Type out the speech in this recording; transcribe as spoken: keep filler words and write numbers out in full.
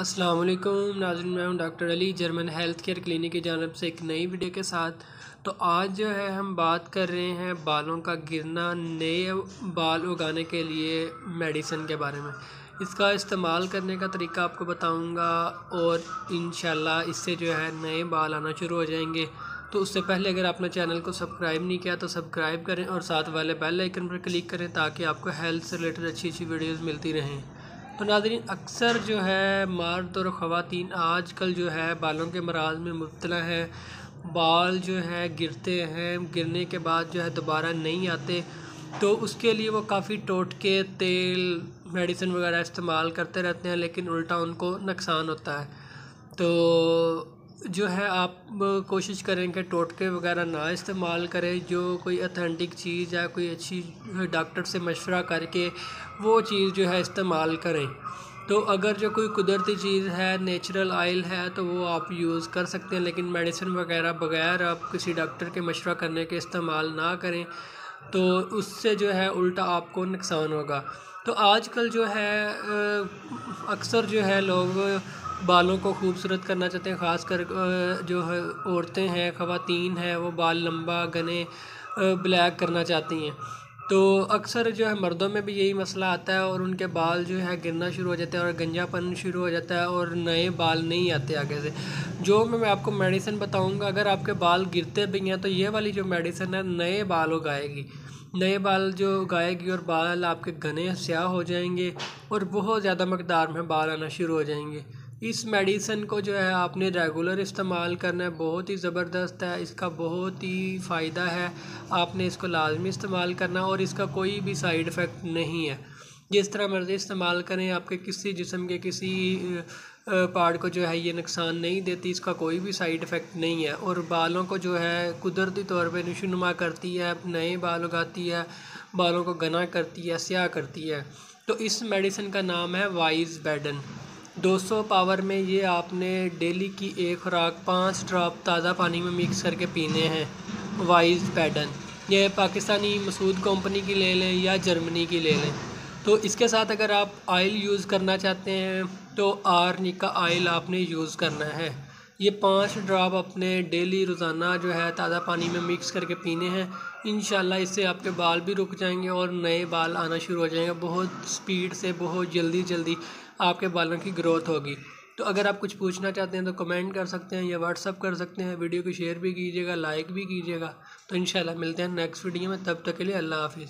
अस्सलाम वालेकुम नाज़रीन, मैं हूँ doctor Ali German health care clinic की जानब से एक नई वीडियो के साथ। तो आज जो है हम बात कर रहे हैं बालों का गिरना, नए बाल उगाने के लिए मेडिसिन के बारे में। इसका इस्तेमाल करने का तरीका आपको बताऊंगा और इंशाल्लाह इससे जो है नए बाल आना शुरू हो जाएंगे। तो उससे पहले अगर आपने चैनल को सब्सक्राइब नहीं किया तो सब्सक्राइब करें और साथ वाले बेल आइकन पर क्लिक करें ताकि आपको हेल्थ से रिलेटेड अच्छी अच्छी वीडियोज़ मिलती रहें। तो नाज़रीन, अक्सर जो है मर्द और ख़वातीन आजकल जो है बालों के मराज में मुब्तला है। बाल जो है गिरते हैं, गिरने के बाद जो है दोबारा नहीं आते, तो उसके लिए वो काफ़ी टोटके, तेल, मेडिसिन वगैरह इस्तेमाल करते रहते हैं, लेकिन उल्टा उनको नुकसान होता है। तो जो है आप कोशिश करें कि टोटके वगैरह ना इस्तेमाल करें, जो कोई ऑथेंटिक चीज़ या कोई अच्छी डॉक्टर से मशवरा करके वो चीज़ जो है इस्तेमाल करें। तो अगर जो कोई कुदरती चीज़ है, नेचुरल ऑयल है, तो वो आप यूज़ कर सकते हैं, लेकिन मेडिसिन वगैरह बगैर आप किसी डॉक्टर के मशवरा करने के इस्तेमाल ना करें, तो उससे जो है उल्टा आपको नुकसान होगा। तो आजकल जो है अक्सर जो है लोग बालों को खूबसूरत करना चाहते हैं, ख़ास कर जो है औरतें हैं, ख़वातीन हैं, वो बाल लंबा, घने, ब्लैक करना चाहती हैं। तो अक्सर जो है मर्दों में भी यही मसला आता है और उनके बाल जो है गिरना शुरू हो जाते हैं और गंजापन शुरू हो जाता है और नए बाल नहीं आते आगे से। जो मैं आपको मेडिसिन बताऊंगा, अगर आपके बाल गिरते भी हैं तो ये वाली जो मेडिसिन है नए बाल उगाएगी, नए बाल जो उगाएगी और बाल आपके घने, स्याह हो जाएंगे और बहुत ज़्यादा मकदार में बाल आना शुरू हो जाएंगे। इस मेडिसिन को जो है आपने रेगुलर इस्तेमाल करना है, बहुत ही ज़बरदस्त है, इसका बहुत ही फ़ायदा है, आपने इसको लाजमी इस्तेमाल करना और इसका कोई भी साइड इफ़ेक्ट नहीं है। जिस तरह मर्ज़ी इस्तेमाल करें, आपके किसी जिस्म के किसी पार्ट को जो है ये नुकसान नहीं देती, इसका कोई भी साइड इफ़ेक्ट नहीं है और बालों को जो है कुदरती तौर पर नशोनुमा करती है, नए बाल उगाती है, बालों को घना करती है, स्याह करती है। तो इस मेडिसिन का नाम है वाइज़बेडन। दो सौ पावर में ये आपने डेली की एक खुराक पाँच ड्रॉप ताज़ा पानी में मिक्स करके पीने हैं। वाइज़बेडन ये पाकिस्तानी मसूद कंपनी की ले लें या जर्मनी की ले लें। तो इसके साथ अगर आप ऑयल यूज़ करना चाहते हैं तो आर्निका ऑयल आपने यूज़ करना है। ये पाँच ड्रॉप अपने डेली रोज़ाना जो है ताज़ा पानी में मिक्स करके पीने हैं। इंशाल्लाह इससे आपके बाल भी रुक जाएंगे और नए बाल आना शुरू हो जाएंगे, बहुत स्पीड से, बहुत जल्दी जल्दी आपके बालों की ग्रोथ होगी। तो अगर आप कुछ पूछना चाहते हैं तो कमेंट कर सकते हैं या व्हाट्सअप कर सकते हैं। वीडियो को शेयर भी कीजिएगा, लाइक भी कीजिएगा। तो इंशाल्लाह मिलते हैं नेक्स्ट वीडियो में, तब तक के लिए अल्लाह हाफ़िज़।